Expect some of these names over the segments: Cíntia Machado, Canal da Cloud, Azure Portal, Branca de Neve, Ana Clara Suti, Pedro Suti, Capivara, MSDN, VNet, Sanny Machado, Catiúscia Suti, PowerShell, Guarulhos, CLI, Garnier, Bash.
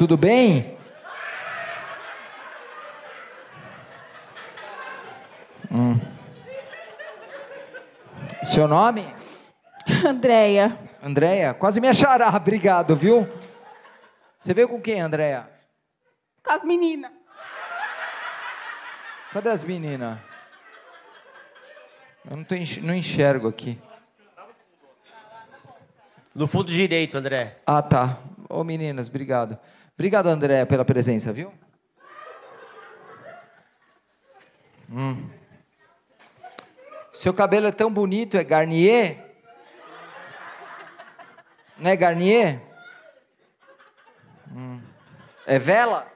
Tudo bem? Seu nome? Andréia. Andréia, quase me achará, obrigado, viu? Você veio com quem, Andréia? Com as meninas. Cadê as meninas? Eu não enxergo aqui. No fundo direito, André. Ah, tá. Ô, meninas, obrigado. Obrigado, André, pela presença, viu? Seu cabelo é tão bonito, é Garnier? Não é Garnier? É vela?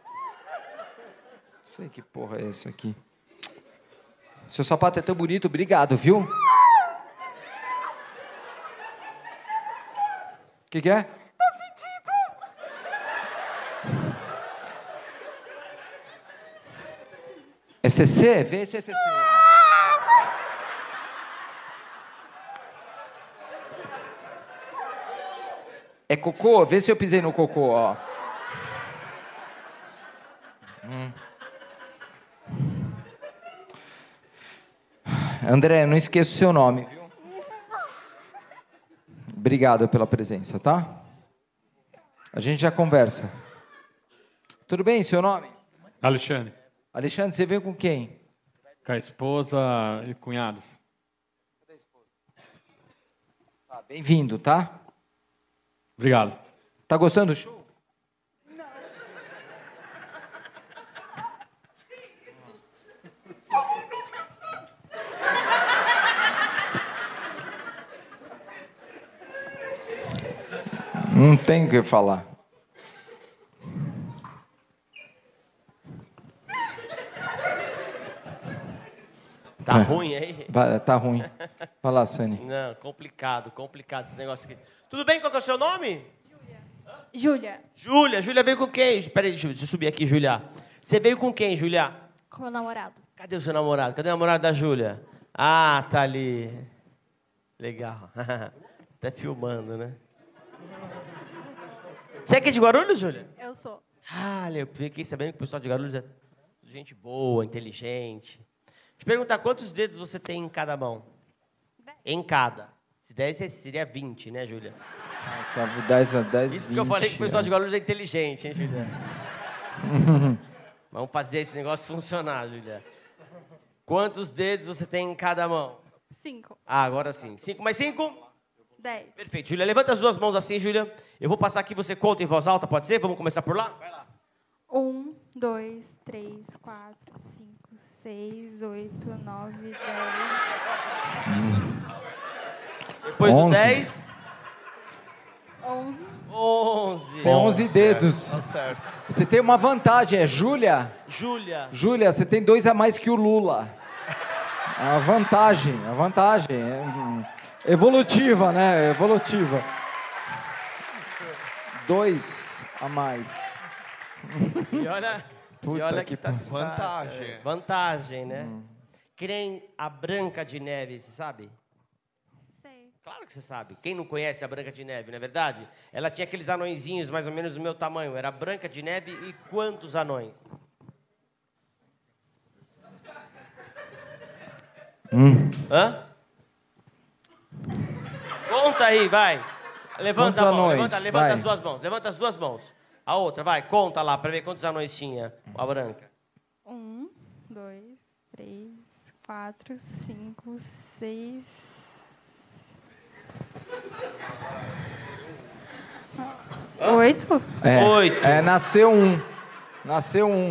Não sei que porra é essa aqui. Seu sapato é tão bonito, obrigado, viu? O que é? É CC? Vê se é CC. É cocô? Vê se eu pisei no cocô, ó. André, não esqueça o seu nome, viu? Obrigado pela presença, tá? A gente já conversa. Tudo bem, seu nome? Alexandre. Alexandre, você veio com quem? Com a esposa e cunhados. Cadê a esposa? Ah, bem-vindo, tá? Obrigado. Tá gostando do show? Não tem o que falar. Tá ruim aí? Tá ruim. Vai lá, Sanny. Não, complicado, complicado esse negócio aqui. Tudo bem? Qual que é o seu nome? Júlia. Júlia. Júlia veio com quem? Peraí, deixa eu subir aqui, Júlia. Você veio com quem, Júlia? Com meu namorado. Cadê o seu namorado? Cadê o namorado da Júlia? Ah, tá ali. Legal. Tá filmando, né? Você é aqui de Guarulhos, Júlia? Eu sou. Ah, eu fiquei sabendo que o pessoal de Guarulhos é gente boa, inteligente. Te perguntar, quantos dedos você tem em cada mão? 10. Em cada. Se 10, seria 20, né, Júlia? Nossa, 10, 20. Isso que eu falei que o pessoal de Guarulhos é inteligente, hein, Júlia? Vamos fazer esse negócio funcionar, Júlia. Quantos dedos você tem em cada mão? 5. Ah, agora sim. 5 mais 5? 10. Perfeito, Júlia. Levanta as duas mãos assim, Júlia. Eu vou passar aqui, você conta em voz alta, pode ser? Vamos começar por lá? Vai lá. 1, 2, 3, 4, 5, 6, 8, 9, 10. Depois do 10. 11. Tem 11 dedos. Tá certo. Você tem uma vantagem, é Júlia. Júlia, você tem 2 a mais que o Lula. A vantagem. Evolutiva, né? Evolutiva. 2 a mais. E olha que tá vantagem. Vantagem, né? Quem a Branca de Neve, você sabe? Sei. Claro que você sabe. Quem não conhece a Branca de Neve, não é verdade? Ela tinha aqueles anõezinhos mais ou menos do meu tamanho. Era Branca de Neve e quantos anões? Hã? Conta aí, vai. Levanta a mão, levanta as duas mãos. A outra, vai, conta lá pra ver quantos anões tinha a Branca. 1, 2, 3, 4, 5, 6. Hã? 8? É. 8. É, nasceu um.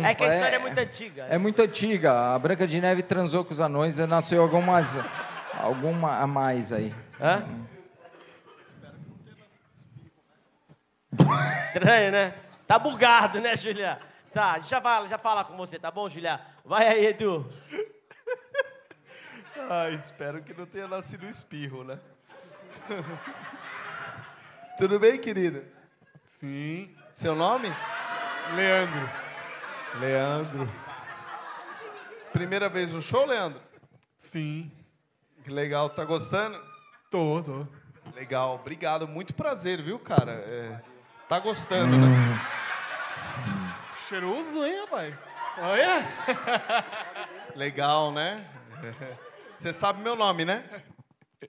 É que a história é muito antiga. É muito antiga. A Branca de Neve transou com os anões e nasceu alguma a mais aí. Hã? Estranho, né? Tá bugado, né, Julia? Tá, já fala com você, tá bom, Julia? Vai aí, Edu. Ah, espero que não tenha nascido espirro, né? Tudo bem, querida? Sim. Seu nome? Leandro. Primeira vez no show, Leandro? Sim. Que legal, tá gostando? Tô. Legal, obrigado, muito prazer, viu, cara? Tá gostando, né? Cheiroso, hein, rapaz? Olha. Legal, né? Você sabe meu nome, né?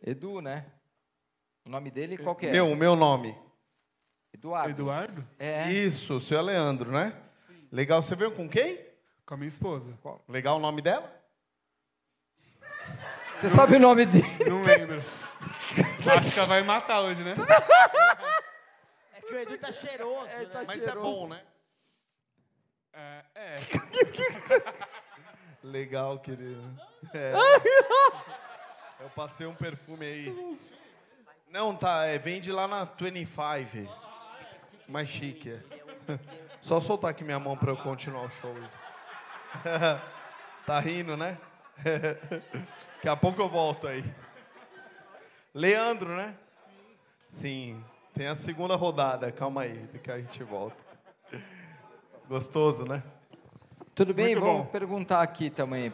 Edu, né? O nome dele qual que é? Meu nome. Eduardo. Eduardo? É. Isso, o seu é Leandro, né? Sim. Legal, você veio com quem? Com a minha esposa. Qual? Legal o nome dela? Você não, sabe o nome dele? Não lembro. Acho que ela vai matar hoje, né? É que o Edu tá cheiroso, né? Tá mas cheiroso. É bom, né? É. Legal, querido. É. Eu passei um perfume aí. Não, tá, vende lá na 25. Mais chique, é. Só soltar aqui minha mão pra eu continuar o show, isso. Tá rindo, né? Daqui a pouco eu volto aí. Leandro, né? Sim. Tem a segunda rodada, calma aí, que a gente volta. Gostoso, né? Tudo bem? Muito Vamos bom. Perguntar aqui também.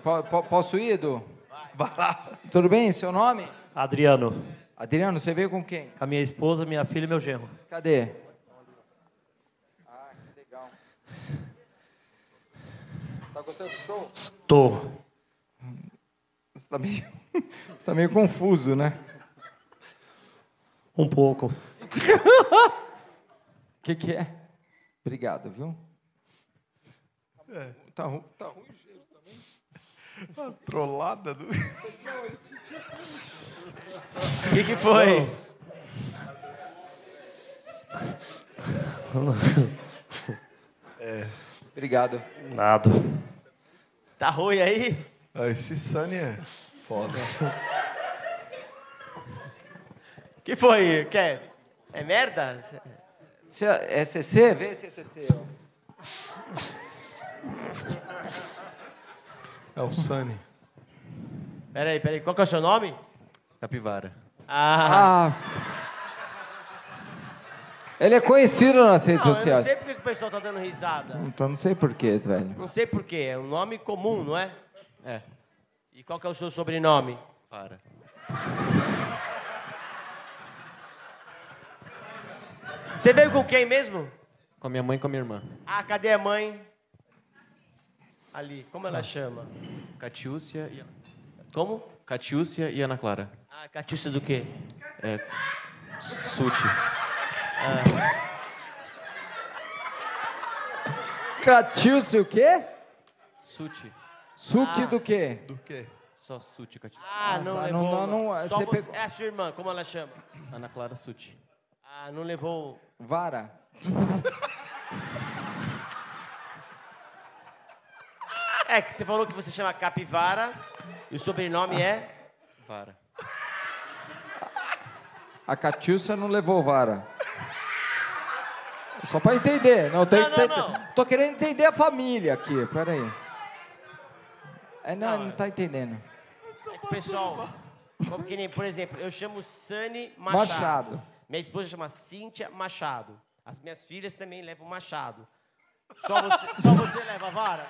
Posso ir, Edu? Vai lá. Tudo bem? Seu nome? Adriano. Adriano, você veio com quem? Com a minha esposa, minha filha e meu genro. Cadê? Ah, que legal. Tá gostando do show? Tô. Você tá meio confuso, né? Um pouco. O que é? Obrigado, viu? É. Tá ruim o cheiro também. A trollada do... O que foi? É. Obrigado. Nada. Tá ruim aí? Esse Sanny é foda. O que foi? Quer? É merda? É CC? Vê se é CC. É o Sanny. Peraí. Qual que é o seu nome? Capivara. Ele é conhecido nas redes sociais. Eu não sei por que o pessoal tá dando risada. Então não sei por quê, velho. Não sei por quê. É um nome comum, não é? É. E qual que é o seu sobrenome? Para. Você veio com quem mesmo? Com a minha mãe e com a minha irmã. Ah, cadê a mãe? Ali. Como ela chama? Catiúscia e... Como? Catiúscia e Ana Clara. Ah, Catiúscia do quê? É... Suti. Ah. Catiúscia o quê? Suti. Suki do quê? Do quê? Só Suti, Catiúscia. Ah, não levou. Não, só você pegou... É a sua irmã, como ela chama? Ana Clara Suti. Ah, não levou... Vara. É que você falou que você chama Capivara e o sobrenome é... Vara. A Catiúscia não levou Vara. Só pra entender. Não. Tô querendo entender a família aqui, peraí. É, não tá entendendo. É, pessoal, como que nem, por exemplo, eu chamo Sanny Machado. Minha esposa chama Cíntia Machado. As minhas filhas também levam Machado. Só você leva Vara?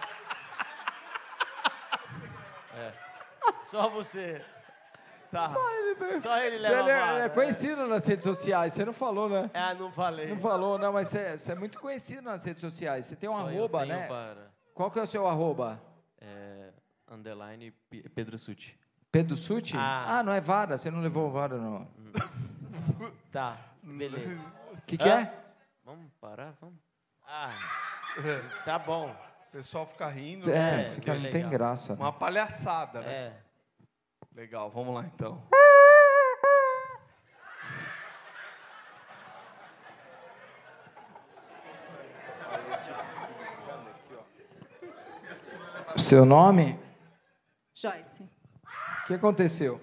É. Só você. Tá. Só ele leva Vara. Ele é conhecido nas redes sociais. Você não falou, né? Ah, não falei. Não falou, não, mas você é muito conhecido nas redes sociais. Você tem um arroba, né? Vara. Qual que é o seu arroba? É... Underline Pedro Suti. Pedro Suti? Ah, não é Vara. Você não levou Vara, não. Tá, beleza. O que é? Vamos parar, vamos. Ah, tá bom. O pessoal fica rindo. É, fica, não tem graça. Uma palhaçada, né? É. Legal, vamos lá, então. Seu nome? Joyce. O que aconteceu?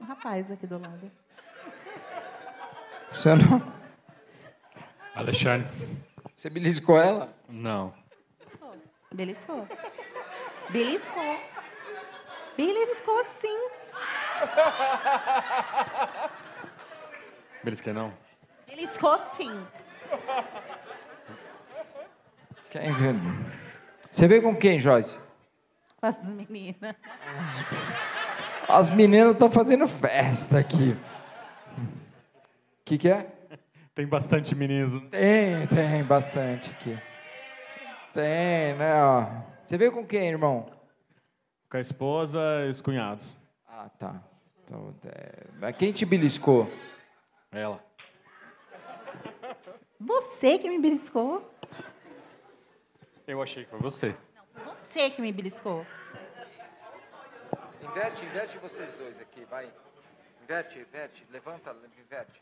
Um rapaz aqui do lado. Seu nome? Alexandre. Você beliscou ela? Não. Beliscou sim. Belisquei não? Beliscou sim. Quem viu? Você veio com quem, Joyce? Com as meninas. As meninas estão fazendo festa aqui. O que é? Tem bastante menino. Tem bastante aqui. Tem, né? Ó. Você veio com quem, irmão? Com a esposa e os cunhados. Ah, tá. Então, quem te beliscou? Ela. Você que me beliscou? Eu achei que foi você. Não, foi você que me beliscou. Inverte vocês dois aqui, vai. Inverte, levanta, inverte.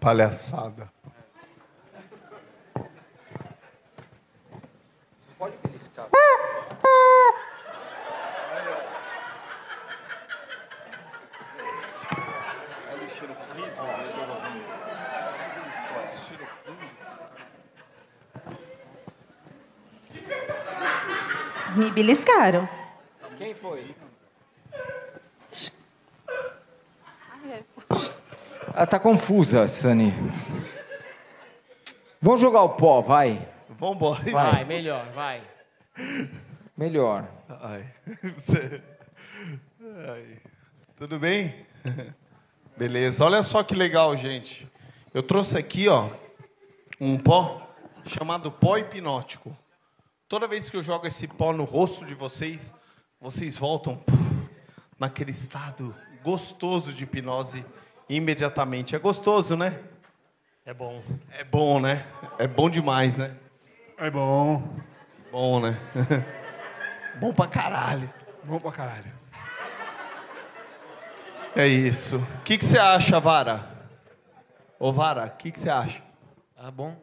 Palhaçada. Não pode beliscar. Olha o cheiro horrível. Me beliscaram. Quem foi? Ela tá confusa, Sanny. Vamos jogar o pó, vai. Vamos embora. Vai, melhor, vai. Melhor. Ai. Ai. Tudo bem? Beleza. Olha só que legal, gente. Eu trouxe aqui, ó, um pó chamado pó hipnótico. Toda vez que eu jogo esse pó no rosto de vocês, vocês voltam naquele estado gostoso de hipnose imediatamente. É gostoso, né? É bom. É bom, né? É bom demais, né? É bom. Bom, né? Bom pra caralho. Bom pra caralho. É isso. O que você acha, Vara? Ô, Vara, o que você acha? Ah, bom.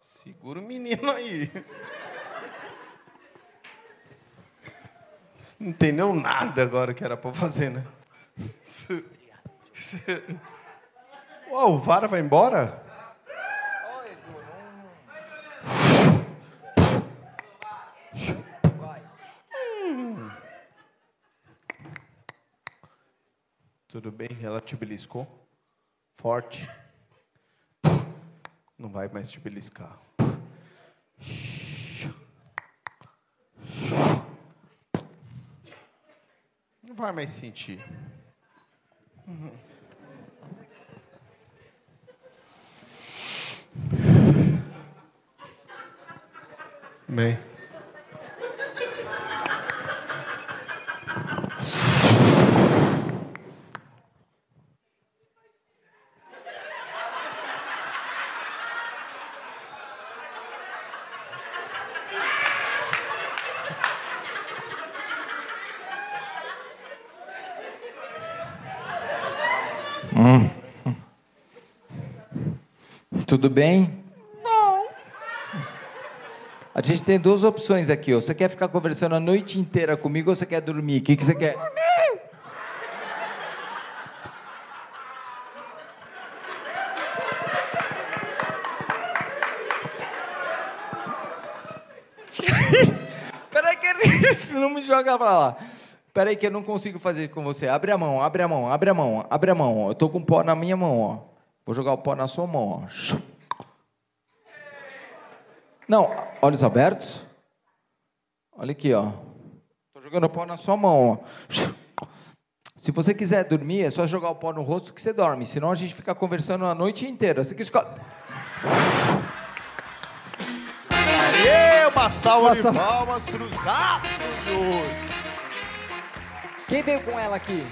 Segura o menino aí. Não entendeu nada agora que era pra fazer, né? Uau, o Vara vai embora? Tudo bem? Ela te beliscou? Forte. Não vai mais te beliscar. Não vai mais sentir. Bem. Tudo bem? Não. A gente tem duas opções aqui. Ou você quer ficar conversando a noite inteira comigo ou você quer dormir? O que você quer? Dormir! Peraí que ele não me joga pra lá. Peraí que eu não consigo fazer com você. Abre a mão, abre a mão, abre a mão, abre a mão. Eu tô com pó na minha mão, ó. Vou jogar o pó na sua mão, ó. Não, olhos abertos. Olha aqui, ó. Tô jogando o pó na sua mão, ó. Se você quiser dormir, é só jogar o pó no rosto que você dorme. Senão a gente fica conversando a noite inteira. Você que escolhe. Aê, uma salva de palmas pros astros. Quem veio com ela aqui?